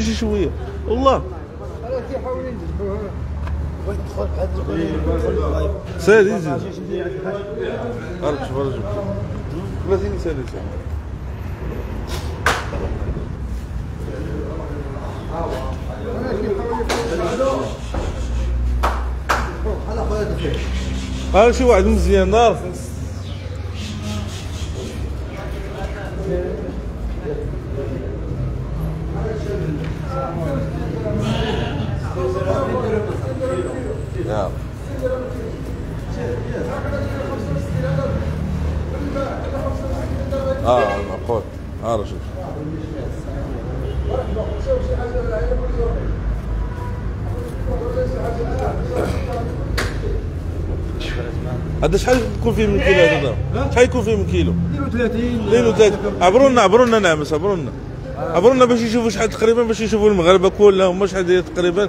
شي شويه والله سير يزيد عرفت شوف لازم يسير هذا شي واحد مزيان نار نعم نقول شوف هذا شحال يكون فيه من كيلو هذا؟ شحال يكون فيه من كيلو؟ 32 عبرونا نعمس عبرونا باش يشوفوا شحال تقريبا باش يشوفوا المغاربه كلها هما شحال تقريبا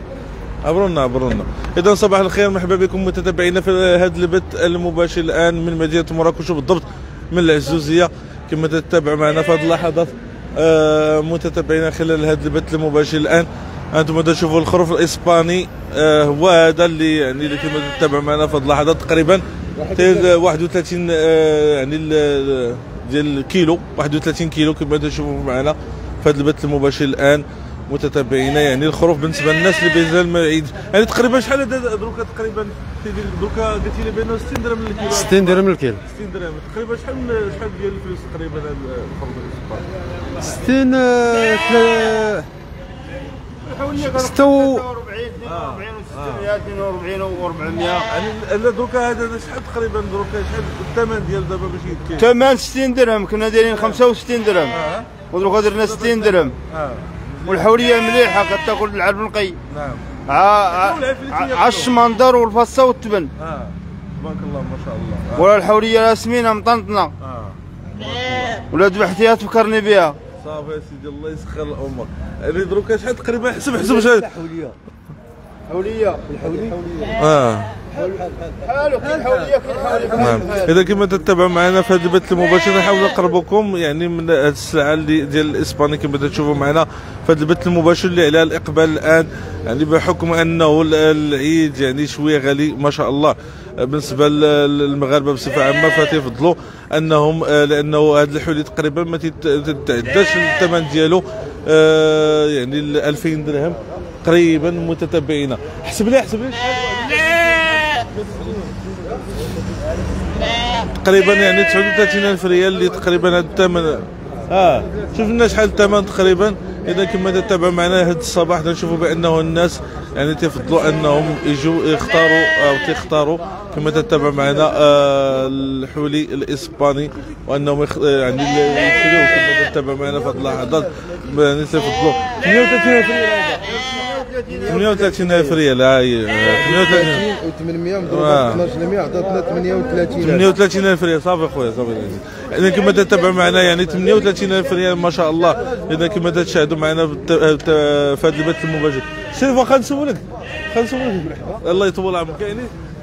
عبرونا. اذا صباح الخير مرحبا بكم متتابعينا في هذا البث المباشر الان من مدينه مراكش وبالضبط من العزوزيه كما تتابع معنا في هذه اللحظات متتابعينا خلال هذا البث المباشر الان. انتم تشوفوا الخروف الاسباني هو هذا اللي يعني اللي كما تتابع معنا في هذه اللحظات تقريبا 31 يعني ديال الكيلو 31 كيلو كما تشوفوا معنا في هذا البث المباشر الان متتابعينا. يعني الخروف بالنسبه للناس اللي بيزال ما يعيدش يعني تقريبا شحال دروكا تقريبا دروكا قلتي لي بانه 60 درهم للكيلو 60 درهم للكيلو 60 درهم تقريبا شحال ديال الفلوس تقريبا الخروف 60 46 42 يعني دوكا هذا شحال تقريبا دوكا شحال الثمن ديال دابا باش يتكاين الثمن 60 درهم كنا دايرين 65 درهم ودروكا درنا 60 درهم والحوريه مليحه كتاكل العلب نقي نعم الشمندر والفصه والتبن تبارك الله ما شاء الله ولا الحوريه راه سمينه مطنطنه ولا ذبحتيها تفكرني بها صافي يا سيدي الله يسخر الامور. يعني دروكا شحال تقريبا حسب شحال حوليه حالو كاين حوليه نعم. اذا كما تتابعوا معنا في هذا البث المباشر نحاول نقربكم يعني من هذه السلعه ديال الاسباني كما تشوفوا معنا في هذا البث المباشر اللي عليها الاقبال الان يعني بحكم انه العيد يعني شويه غالي ما شاء الله بالنسبه للمغاربه بصفه عامه فتفضلوا انهم لانه هذا الحلي تقريبا ما تتعداش الثمن ديالو يعني 2000 درهم تقريبا متتابعينا. حسب لي تقريبا يعني 39000 ريال اللي تقريبا هذا الثمن شفنا شحال الثمن تقريبا. اذا كما تتابع معنا هذا الصباح نشوفوا بانه الناس يعني تفضلوا انهم يجوا تختاروا كما تتابع معنا الحولي الاسباني وانهم يعني يخليوه كما تتابع معنا في هذه اللحظات يعني تفضلوا 38000 ريال 38000 ريال هاي 38 و800 مضروبه ب 12% عطاتنا 38 38000 ريال صافي خويا صافي. اذا كما تتابع معنا يعني 38000 ريال ما شاء الله. اذا كما تشاهدوا معنا في هذا البث المباشر شريف واخا نسولك الله يطول عمرك يعني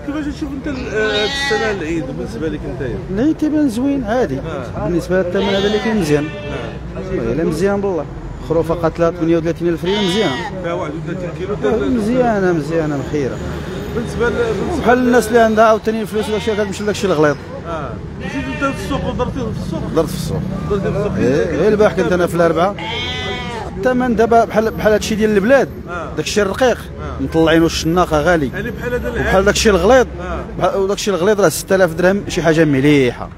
كيفاش تشوف انت السنه العيد بالنسبه لك انت؟ العيد تيبان زوين عادي بالنسبه للثمن هذا اللي كاين مزيان والله مزيان بالله خروفه قاتله 38000 ريال مزيان فيها 31 كيلو مزيانه بخيره بالنسبه بحال الناس اللي عندها عاوتاني الفلوس ولا شي كتمشي لداك الشيء الغليظ مشيت انت للسوق وضربتيه في السوق درت في السوق غير البارح كنت انا في الاربعه الثمن دابا بحال هادشي ديال البلاد داك الشيء الرقيق مطلعينو الشناقه غالي يعني بحال هذا العام بحال داك الشيء الغليظ وداك الشيء الغليظ راه 6000 درهم شي حاجه مليحه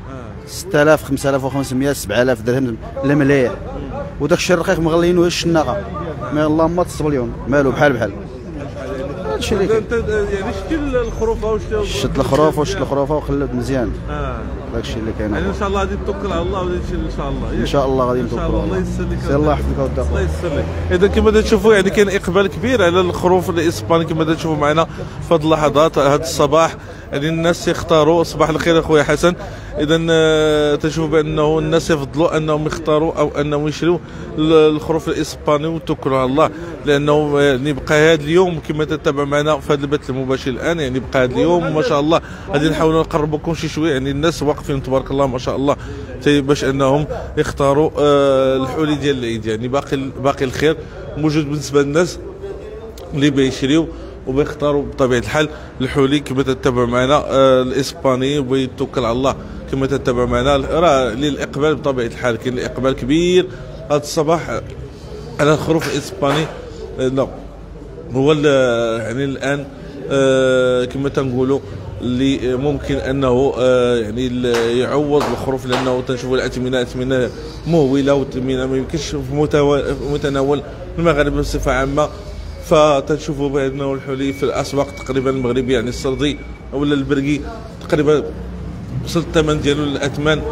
6000 5500 7000 درهم المليح وداك الشيء الرقيق مغلينوه الشناقه ما اللهم تصبليون مالو بحال هادشي اللي كاين. يعني شتي الخروفه شفت الخروف وشفت الخروفه وخلات مزيان داكشي اللي كاين يعني ان شاء الله غادي نتوكل على الله وداكشي ان شاء الله ان شاء الله غادي نتوكل الله يسلمك الله يحفظك وداك الله يسلمك. اذا كما تشوفوا يعني كاين اقبال كبير على الخروف الاسباني كما تشوفوا معنا في هذه اللحظات هذا الصباح قاعدين الناس يختاروا. صباح الخير اخويا حسن. اذا تشوف بانه الناس يفضلوا انهم يختاروا او انهم يشريوا الخروف الاسباني وتكره الله، لانه يعني بقى هذا اليوم كما تتابع معنا في هذا البث المباشر الان، يعني بقى هذا اليوم ما شاء الله غادي نحاولوا نقربوكم شي شويه، يعني الناس واقفين تبارك الله ما شاء الله باش انهم يختاروا الحلي ديال العيد. يعني باقي الخير موجود بالنسبه للناس اللي بيشريوا وبيختاروا بطبيعه الحال الحلي كما تتبع معنا الاسباني ويتوكل على الله كما تتبع معنا. راه للاقبال بطبيعه الحال، كاين الاقبال كبير هذا الصباح على الخروف الاسباني. هو يعني الان كما تنقولوا اللي ممكن انه يعني يعوض الخروف، لانه تنشوفوا الاثمنه مهوله واثمنه ما يمكنش في متناول المغاربه بصفه عامه. فتنشوفوا بانه الحلي في الاسواق تقريبا المغربيه يعني السردي ولا البرقي تقريبا وصل الثمن ديالو للاثمان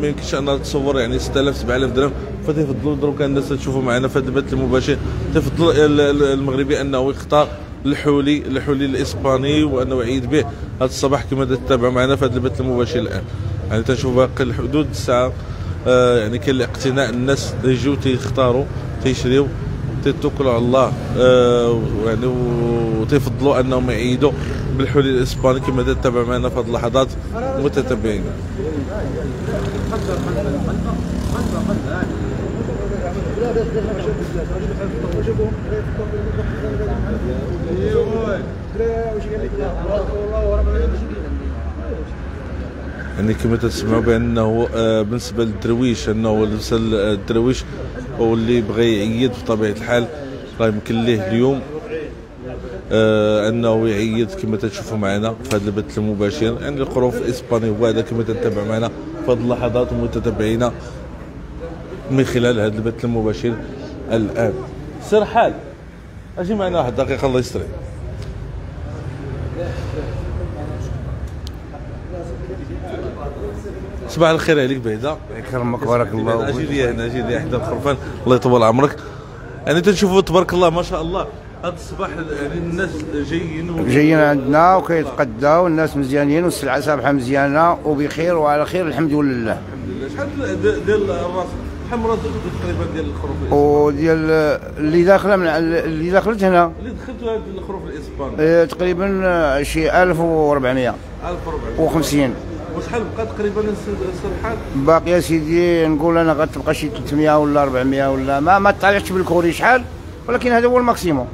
ما يمكنش انا نتصور يعني 6000 7000 درهم. فتفضلوا دروك الناس تشوفوا معنا في هذا البث المباشر، تفضلوا المغربي انه يختار الحلي الاسباني وانه يعيد به هذا الصباح كما تتابعوا معنا في هذا البث المباشر الان. يعني تنشوف باقي الحدود الساعه يعني كاين الاقتناء، الناس يجيو تيختاروا تيشريو تتوكلوا على الله يعني وتفضلوا انهم يعيدوا بالحلي الاسباني كما تتابعوا معنا في هذه اللحظات متتابعين. يعني كما تسمعوا بانه بالنسبه للدرويش، انه بالنسبه للدرويش واللي بغى يعيد بطبيعه الحال راه يمكن ليه اليوم انه يعيد كما تشوفوا معنا في هذا البث المباشر. يعني الخروف الاسباني هو هذا كما تتابع معنا في هذه اللحظات ومتتابعينا من خلال هذا البث المباشر الان. سرحال اجي معنا واحد دقيقه الله يستريح. صباح الخير عليك بعدا. يكرمك بارك الله. اجي لي هنا، اجي لي حدا الخرفان الله يطول عمرك. يعني تنشوفوا تبارك الله ما شاء الله هذا الصباح يعني الناس جايين عندنا وكيتقداو، الناس مزيانين والسلعه صابحه مزيانه وبخير وعلى خير الحمد لله. الحمد لله. شحال ديال الراس الحمراء تقريبا ديال الخروف وديال اللي داخله من اللي دخلت هنا اللي دخلت هذا الخروف الاسباني تقريبا شي 1400 1450. وشحال بقى تقريبا السرحال؟ باقي يا سيدي نقول انا غتبقى شي 300 ولا 400 ولا ما طالعتش بالكوري شحال، ولكن هذا هو الماكسيموم.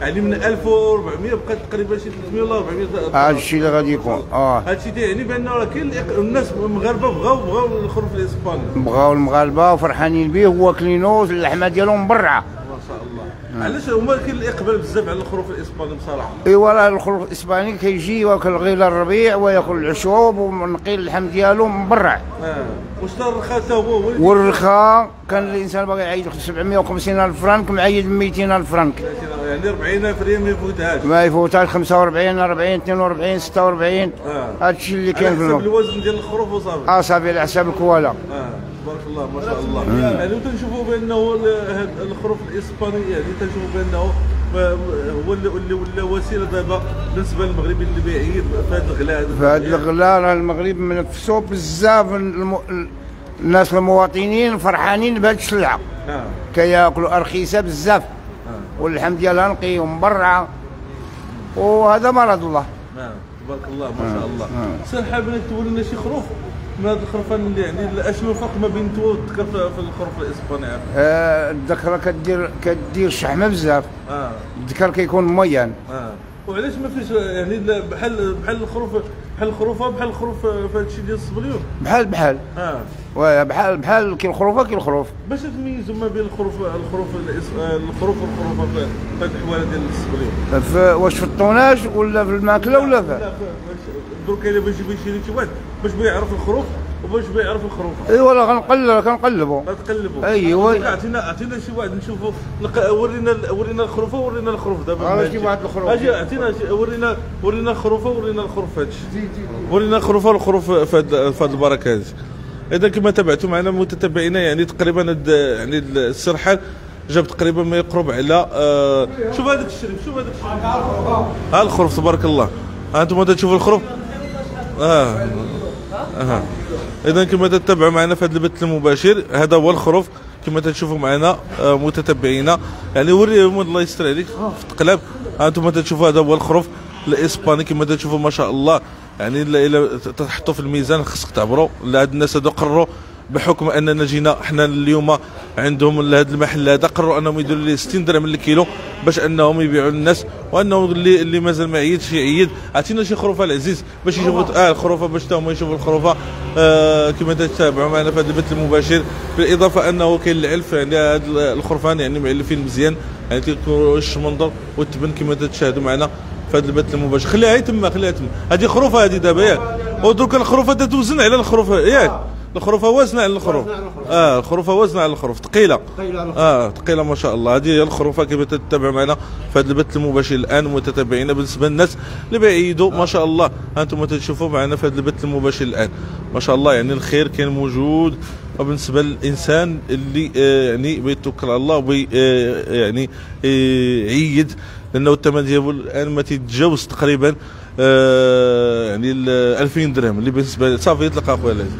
يعني من 1400 بقات تقريبا شي 300 ولا 400. هذا الشيء اللي غادي يكون هذا الشيء يعني بانه راه كاين الناس المغاربه بغاو الخروف الاسباني، بغاو المغاربه وفرحانين به وواكلينو اللحمه ديالهم مبرعه ما شاء الله. علاش هما كاين الاقبال بزاف على الخروف الاسباني بصراحه؟ ايوا راه الخروف الاسباني كيجي واكل غير الربيع وياكل العشوب ونقي اللحم ديالو مبرع. وشتا الرخاء تا هو والرخاء كان الانسان باغي يعيد 750,000 فرنك معيد 200,000 فرنك، يعني 40,000 ريال ما يفوتهاش 45 40 42 46. هادشي اللي كاين في الوزن ديال الخروف وصافي صافي على حساب الكواله. تبارك الله ما شاء الله. يعني تنشوفوا بانه الخروف الاسباني يعني تنشوفوا بانه هو اللي ولا وسيله دابا بالنسبه للمغربي اللي بيعيد في هذا الغلاء. في هذا الغلاء راه المغرب منافسوا بزاف الناس المواطنين فرحانين بهذه السلعه. كياكلوا رخيصه بزاف واللحم ديالها نقي ومبرعه وهذا مرض الله. تبارك الله ما شاء الله. سير حابين تولينا شي خروف من هذا الخرفان، يعني اشنو الفرق ما بين تو والذكر في الخروف الاسباني؟ الذكره كدير شحمه بزاف. الذكر كيكون ميان. وعلاش ما فيش يعني بحال الخروفه في هذا الشيء ديال الصبليون بحال بحال كاين الخروف باش تميزوا ما بين الخروف في هذه الحواله ديال الصبليون، واش في الطوناج ولا في الماكله ولا في دروك الا باش يشري شي واحد باش يعرف الخروف وباش يعرف الخروفه. ايوا راه غنقلبوا. ايوا اعطينا شي واحد نشوفوا، ورينا الخروفه ورينا الخروف دابا. شي واحد الخروف اجي اعطينا ورينا الخروفه ورينا الخروف هادشي، ورينا الخروفه والخروف في هاد البركه هادي. اذا كما تابعتوا معنا متتابعينا، يعني تقريبا يعني السرحال جاب تقريبا ما يقرب على شوف هذاك الشريف، شوف هذاك الشريف ها الخروف تبارك الله. انتم تشوفوا الخروف؟ اذا كما تتبعوا معنا في هذا البث المباشر، هذا هو الخروف كما تشوفوا معنا متتبعينا، يعني وريهم الله يستر عليك في التقلاب. انتم تشوفوا هذا هو الخروف الاسباني كما تشوفوا ما شاء الله، يعني الا تحطوا في الميزان خصك تعبروا. هاد الناس هادو قرروا بحكم اننا جينا حنا اليوم عندهم لهذا المحل هذا، قرروا انهم يديروا ليه 60 درهم للكيلو باش انهم يبيعوا للناس، وانهم اللي مازال ما عيدش يعيد. عطينا شي خروفه العزيز باش يشوفوا الخروفه، باش تا هما يشوفوا الخروفه كما تتابعوا معنا في هذا البث المباشر. بالاضافه انه كاين العلف، يعني هاد الخرفان يعني معلفين مزيان، يعني كيكون الشمندر والتبن كما تشاهدوا معنا في هذا البث المباشر. خليها تما، خليها تما، هذه خروفه هذه دابا ياك، ودروك الخروفه تتوزن على الخروفه ياك، الخروفه وازنه على الخروف. الخروفه وازنه على الخروف، ثقيله ثقيله ما شاء الله. هذه هي الخروفه كما تتبع معنا في هذا البث المباشر الان متتبعين. بالنسبه للناس اللي بعيدوا ما شاء الله، انتم تشوفوا معنا في هذا البث المباشر الان ما شاء الله، يعني الخير كان موجود. وبالنسبه للانسان اللي يعني بيتوكل على الله وبي يعني عيد، لانه الثمن ديالو الان ما تيتجاوز تقريبا يعني 2000 درهم اللي بالنسبه صافي يطلق اخويا العزيز.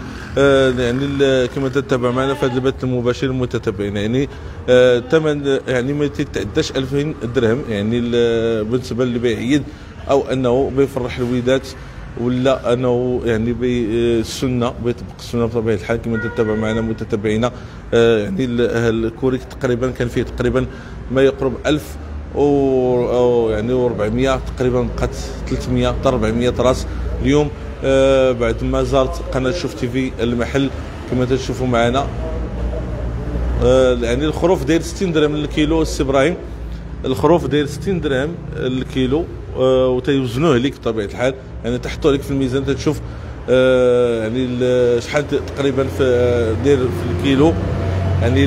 يعني كما تتبع معنا في هذا البث المباشر المتتبعين، يعني الثمن يعني ما تتعداش 2000 درهم، يعني بالنسبه اللي بيعيد او انه بيفرح الوليدات، ولا انه يعني بالسنه بيطبق السنه بطبيعه الحال. كما تتبع معنا متتبعينا، يعني الكوريك تقريبا كان فيه تقريبا ما يقرب 1000 أو يعني 400 تقريبا، بقات 300 حتى 400 راس اليوم. بعد ما زارت قناه شوف تي في المحل كما تشوفوا معنا، يعني الخروف داير 60 درهم للكيلو. السي ابراهيم الخروف داير 60 درهم للكيلو، وتيوزنوه عليك بطبيعه الحال، يعني تحطوه عليك في الميزان تتشوف يعني شحال تقريبا داير في الكيلو، يعني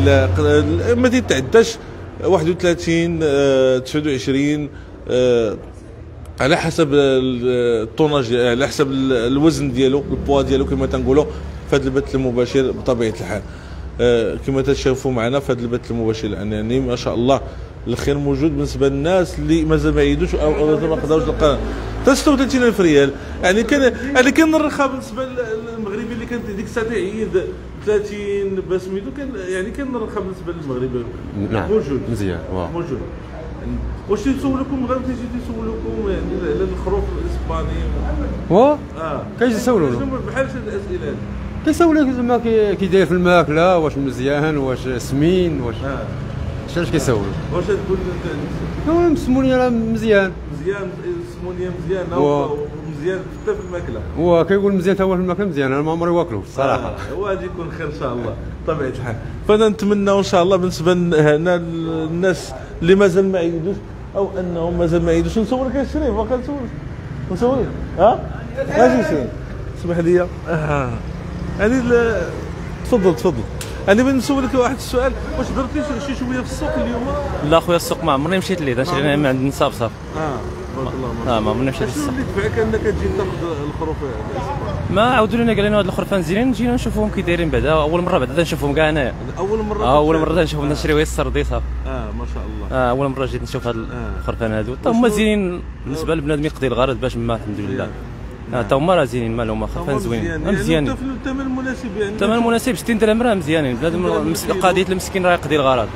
ما تتعداش 31 29 على حسب الطوناج، على حسب الوزن ديالو، البوا ديالو كما تنقولوا في هذا البث المباشر بطبيعه الحال. كما تشوفوا معنا في هذا البث المباشر الان، يعني ما شاء الله الخير موجود بالنسبه للناس اللي مازال ما عيدوش او مازال ما قداوش القناه. 36000 ريال يعني كان، يعني كان الرخاء بالنسبه للمغربي اللي كان ديك الساعه تيعيد 30 باش سميتو، كان يعني كان الرخاء بالنسبه للمغربي موجود مزيان موجود. واش تيسولوكم غير تيجي تيسولوكم يعني على الخروف الاسباني هو كيجي يسولونا بحال هاد الاسئله هادي، كيسولوك زعما كي داير في الماكله واش مزيان واش سمين واش شحال كيسولوك، واش تقول انت مسمونيه راه مزيان مزيان مسمونيه مزيانه ومزيان حتى في الماكله، هو كيقول مزيان حتى هو في الماكله مزيان. انا ما عمري واكلو الصراحه، هو غادي يكون خير ان شاء الله بطبيعه الحال. فنتمناو ان شاء الله بالنسبه هنا الناس اللي مازال ما عيدوش او انهم مازال ما عيدوش. نصورك يا شريف، واخا نصورك اجي شريف اسمح لي. يعني تفضل تفضل. يعني بنسولك واحد السؤال، واش درتي شي شويه في السوق اليوم؟ لا خويا السوق ما عمرني مشيت ليه، شرينا من عند نصاب صافي. بارك الله فيك. ما عمرني مشيت للسوق. شنو اللي دفعك انك تجي تاخذ الخروف؟ ما عاودوا لنا قال لنا هاد الخرفان زينين، جينا نشوفوهم كي دايرين بعدا، اول مره بعدا نشوفهم كاع انايا. اول مره نشوفهم نشري وهي السردي صافي. ما شاء الله. اول مره جيت نشوف هاد الخرفان هادو، حتى هما زينين بالنسبه لبنادم يقضي الغرض باش ما الحمد لله. حتى هما راه زينين مالهم خرفان زوينين مزيانين. يعني الثمن مناسب، يعني الثمن مناسب 60 درهم راه مزيانين. بلاد قضيه المسكين راه يقضي الغرض.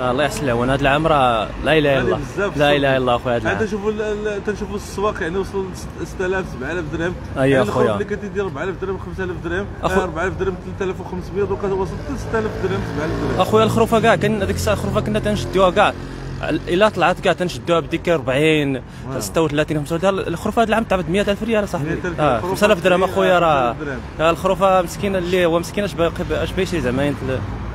الله يحسن العون. هذا العام راه لا اله الا الله، لا اله الا الله اخويا. هذا العام عاد تنشوفوا السواق يعني وصلوا 6000 7000 درهم. ايوا اخويا اللي كتدير 4000 درهم 5000 درهم 4000 درهم 3500 دوكا وصلت 6000 درهم 7000 درهم. اخويا الخروفه كاع كان هذيك الساعه الخروفه كنا تنشدوها كاع، الا طلعت كاع تنشدوها بديك 40 36 35. الخروفه هذا العام تعبت 100000 ريال صاحبي، 5000 درهم اخويا. راه الخروفه مسكينه اللي هو مسكين اش بايشري زعما،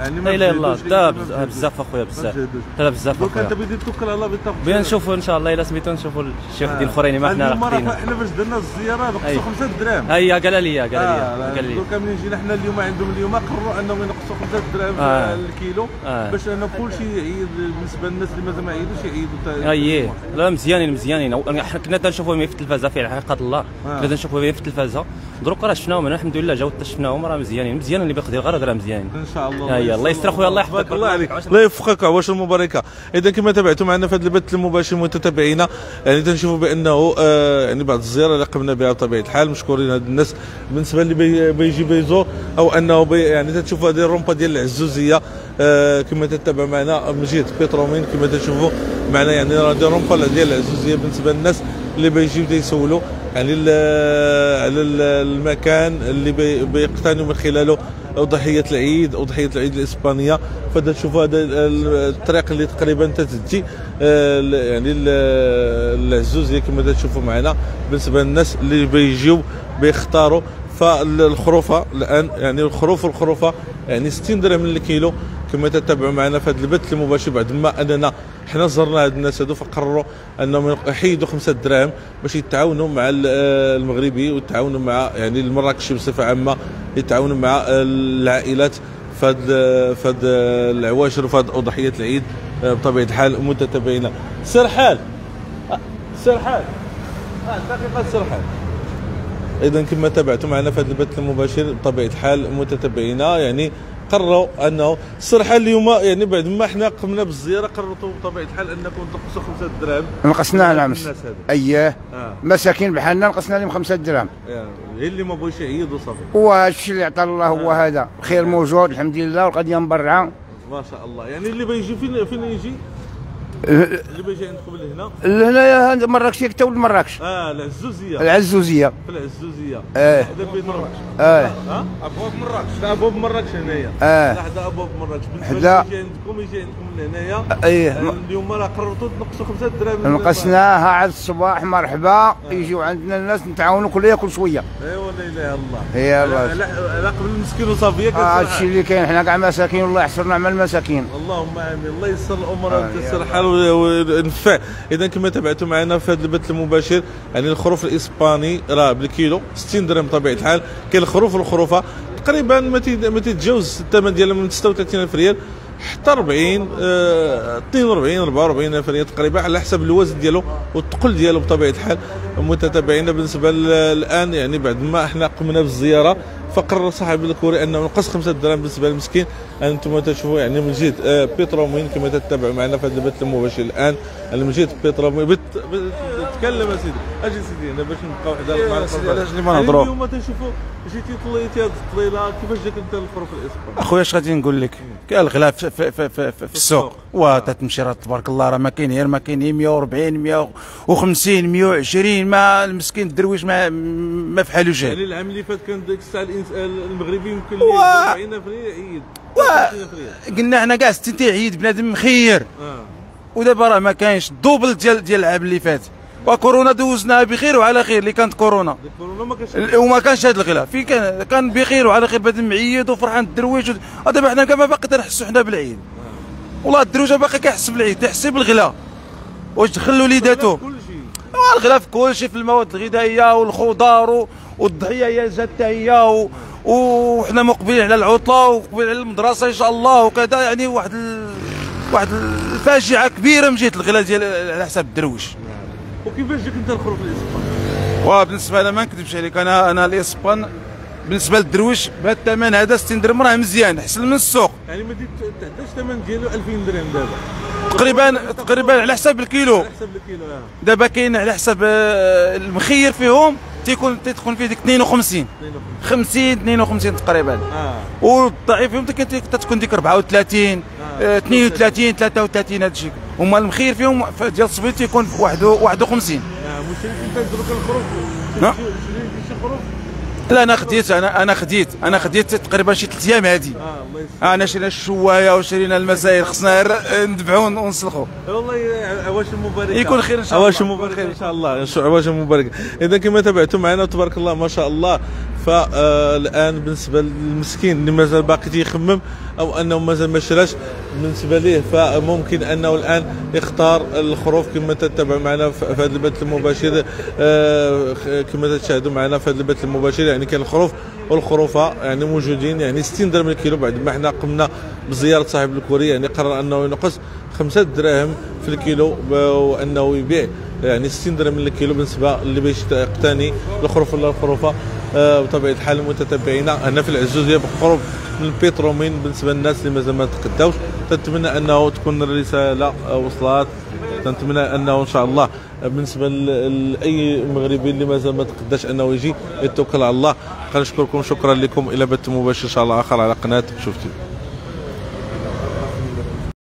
لا اله الا الله. بزاف اخويا بزاف، لا بزاف اخويا. دونك انت بديت توكل على الله بالتوفيق، بغينا نشوفوا ان شاء الله الا سميتو نشوفوا الشيخ ديال الاخرين ما حنا راه حنا باش درنا الزياره نقصوا 5 درهم. هي قال لي دونك ملي جينا حنا اليوم عندهم، اليوم قرروا انهم ينقصوا 5 درهم الكيلو باش انا كلشي يعيد بالنسبه للناس اللي مازال ما عيدوش يعيدوا. لا مزيانين حنا كنا تنشوفوهم في التلفازه في حقيقه الله، كنا تنشوفوهم في التلفازه. دروك راه شفناهم هنا الحمد لله، جاو شفناهم راه مزيانين اللي بيقضي الغرض راه مزيانين ان شاء الله. اخويا الله يستر اخويا الله يحفظك الله عليك الله يوفقك عواشر مباركه. اذا كما تابعتوا معنا في هذا البث المباشر متتابعينا يعني تنشوفوا بانه يعني بعد الزياره اللي قمنا بها بطبيعه الحال مشكورين هاد الناس بالنسبه اللي بيجي بيزور او انه يعني تنشوفوا هذه الرومبا ديال العزوزيه كما تتابع معنا من جهه بترومين كما تشوفوا معنا يعني راه دي رومبا ديال العزوزيه بالنسبه للناس اللي بيجيو تيسولوا على المكان اللي بيقتنوا من خلاله ضحيه العيد او ضحيه العيد الاسبانيه. فدا تشوفوا هذا الطريق اللي تقريبا تتجي يعني العزوزيه كما تشوفوا معنا بالنسبه للناس اللي بيجيو بيختاروا. فالخروفه الان يعني الخروفه يعني 60 درهم للكيلو كما تتابعوا معنا في هذا البث المباشر بعد ما اننا حنا زرنا هاد الناس هادو فقرروا انهم يحيدوا 5 دراهم باش يتعاونوا مع المغربي ويتعاونوا مع يعني المراكشي بصفه عامه يتعاونوا مع العائلات فهاد العواشر وفهاد اضحيه العيد بطبيعه الحال متتابعينا. سرحال دقيقه سرحال. اذا كما تابعتوا معنا في هذا البث المباشر بطبيعه الحال متتابعينا يعني قرروا انه سرحال اليوم يعني بعد ما حنا قمنا بالزياره قررتوا بطبيعه الحال انكم تنقصوا 5 دراهم نقصناها نعم اييه مساكين بحالنا نقصنا لهم 5 دراهم يعني اللي ما بغاش يعيد وصافي. وهذا الشيء اللي عطى الله هو هذا خير موجود الحمد لله والقضيه مبرعه ما شاء الله. يعني اللي بيجي فين يجي اللي بيجي عندكم لهنا لهنايا مراكش حتى ولد مراكش العزوزيه في العزوزيه هذا بيت مراكش ابواب مراكش لا ابواب مراكش هنايا حدا ابواب مراكش بالنسبه اللي يجي عندكم لهنايا اليوم راه قررتوا تنقصوا 5 دراهم نقصناها على الصباح مرحبا يجيو عندنا الناس نتعاونوا كل ياكل شويه ايوا لا اله الا الله. لا قبل المسكين وصافيه كتسرح هادشي اللي كاين حنا كاع مساكين والله يحشرنا مع المساكين اللهم امين الله يسر الامور وتيسر الحال ونفع. اذا كما تابعتوا معنا في هذا البث المباشر يعني الخروف الاسباني راه بالكيلو 60 درهم بطبيعه الحال. كاين الخروف والخروفه تقريبا ما تتجاوز الثمن ديالها من 36000 ريال حتى 40 42 44000 ريال تقريبا على حسب الوزن ديالو والثقل ديالو بطبيعه الحال متتابعينا. بالنسبه الان يعني بعد ما احنا قمنا بالزياره فقرر صاحب الكوري انه نقص 5 دراهم بالنسبه للمسكين. انتم تشوفوا يعني من جهه بترومين كما تتبعوا معنا في هذا البث المباشر الان من جهه بترومين تكلم سيدي اجي سيدي هنا باش نبقاو حدا مع الخروف علاش اللي ما نهضروا. اليوم تشوفوا جيتي طليتي هذه الطليله كيفاش جاك انت الخروف الاسباني اخويا اش غادي نقول لك كاع الغلاء في السوق وتتمشي راه تبارك الله راه ما كاين غير ما كاين 140 150 120 ما المسكين الدرويش ما في حالو جاي. يعني العام اللي فات كان ديك الساعه المغربي يمكن ليه 40 فري عيد قلنا حنا كاع 60 عيد بنادم مخير ودابا راه ما كاينش الدوبل ديال العام اللي فات وكورونا دوزناها بخير وعلى خير اللي كانت كورونا وما كانش هذا الغلا في كان بخير وعلى خير بنادم معيد وفرحان الدرويش ودابا حنا كما باقي تنحسوا حنا بالعيد والله الدروجه باقي كيحس بالعيد تيحس بالغلا واش دخلوا ليداتو الغلا في كلشي في المواد الغذائيه والخضار والضحيه هي جات حتى هي وحنا مقبلين على العطله ومقبلين على المدرسه ان شاء الله وكذا يعني واحد الفاجعه كبيره من جهه الغلا ديال على حساب الدرويش. وكيفاش جاك انت الخروف الاسبان؟ بالنسبه انا ما نكذبش عليك انا الاسبان بالنسبه للدرويش بهذا الثمن هذا 60 درهم راه مزيان احسن من السوق. يعني ما تعداش الثمن ديالو 2000 درهم دابا تقريبا على حساب الكيلو دابا كاين على حساب المخير فيهم تيكون فيه ديك 52 تقريبا والضعيف فيهم تتكون ديك 34 32 33 هادشي هما المخير فيهم ديال الصبي تيكون 51 مشري انت درك الخروف شي خروف. لا انا خديت انا خديت تقريبا شي 3 ايام هادي الله يسلمك. انا شرينا الشوايه وشرينا المسائل خصنا ندبعو ونسلخو والله عواشر مباركه يكون خير ان شاء الله عواشر مباركه ان شاء الله عواشر مباركه. اذا كما تابعتوا معنا تبارك الله ما شاء الله فالان بالنسبه للمسكين اللي مازال باقي تيخمم او انه مازال ما شراش بالنسبه ليه فممكن انه الان يختار الخروف كما تتبع معنا في هذا البث المباشر كما تشاهدوا معنا في هذا البث المباشر. يعني كان الخروف والخروفه يعني موجودين يعني 60 درهم الكيلو بعد ما حنا قمنا بزياره صاحب الكوري يعني قرر انه ينقص 5 دراهم في الكيلو وانه يبيع يعني 60 درهم الكيلو بالنسبه اللي باش يقتني الخروف ولا الخروفه بطبيعه الحال متتبعينا هنا في العزوزيه بالخروف البترومين بالنسبه للناس اللي مازال ما تقداوش. تنتمنى انه تكون الرساله وصلات، تنتمنى انه ان شاء الله بالنسبه لاي مغربي اللي مازال ما تقداش انه يجي يتوكل على الله. كنشكركم، شكرا لكم الى بث مباشر ان شاء الله اخر على قناه شفتي.